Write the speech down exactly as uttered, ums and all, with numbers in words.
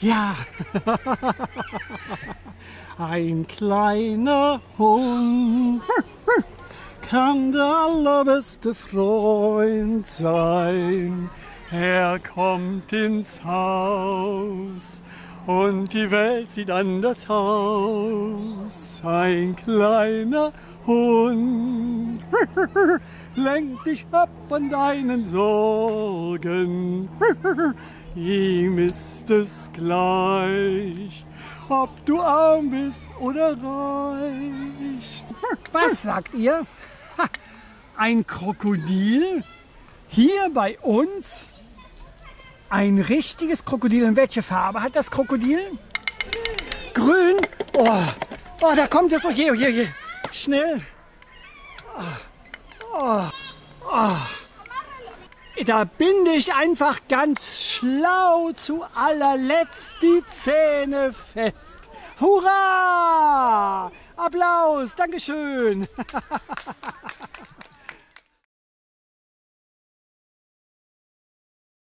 Ja, ein kleiner Hund kann der allerbeste Freund sein. Er kommt ins Haus und die Welt sieht anders aus. Ein kleiner Hund lenkt dich ab von deinen Sorgen. Ihm ist es gleich, ob du arm bist oder reich. Was sagt ihr? Ha, ein Krokodil? Hier bei uns? Ein richtiges Krokodil. Und welche Farbe hat das Krokodil? Grün. Oh, oh da kommt es. Oh je, oh je, oh je. Schnell. Oh, oh, oh. Da binde ich einfach ganz schlau zu allerletzt die Zähne fest. Hurra! Applaus, Dankeschön!